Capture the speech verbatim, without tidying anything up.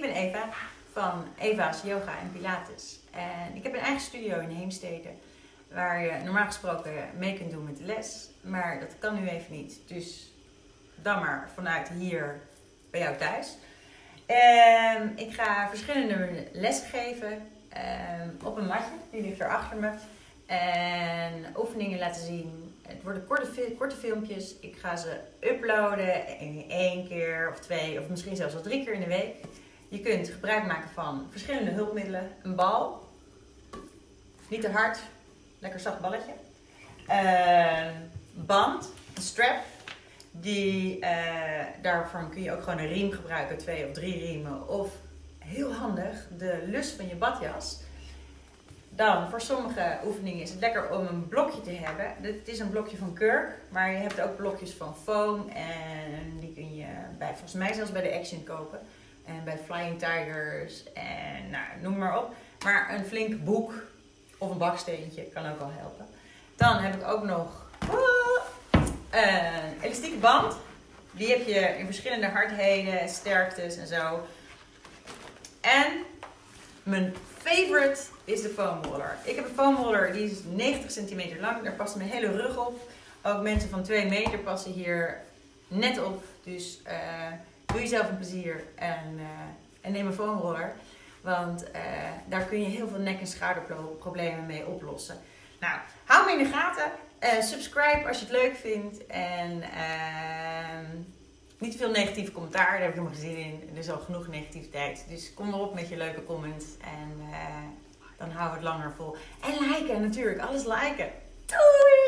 Ik ben Eva van Eva's Yoga en Pilates. En ik heb een eigen studio in Heemstede, waar je normaal gesproken mee kunt doen met de les. Maar dat kan nu even niet. Dus dan maar vanuit hier bij jou thuis. En ik ga verschillende lessen geven op een matje. Die ligt er achter me. En oefeningen laten zien. Het worden korte, korte filmpjes. Ik ga ze uploaden één keer of twee of misschien zelfs al drie keer in de week. Je kunt gebruik maken van verschillende hulpmiddelen. Een bal. Niet te hard. Lekker zacht balletje. Een band. Een strap. Die, uh, daarvan kun je ook gewoon een riem gebruiken. Twee of drie riemen. Of heel handig. De lus van je badjas. Dan, voor sommige oefeningen is het lekker om een blokje te hebben. Het is een blokje van kurk, maar je hebt ook blokjes van foam. En die kun je bij, volgens mij zelfs bij de Action kopen. En bij Flying Tigers en nou, noem maar op. Maar een flink boek of een baksteentje kan ook al helpen. Dan heb ik ook nog een elastieke band. Die heb je in verschillende hardheden, sterktes en zo. En mijn favorite is de foamroller. Ik heb een foamroller, die is negentig centimeter lang. Daar past mijn hele rug op. Ook mensen van twee meter passen hier net op. Dus uh, doe jezelf een plezier en, uh, en neem een foamroller. Want uh, daar kun je heel veel nek- en schouderproblemen mee oplossen. Nou, hou me in de gaten. Uh, subscribe als je het leuk vindt. En uh, niet veel negatieve commentaar, daar heb ik helemaal geen zin in. Er is al genoeg negativiteit. Dus kom erop met je leuke comments. En uh, dan hou het langer vol. En liken natuurlijk, alles liken. Doei!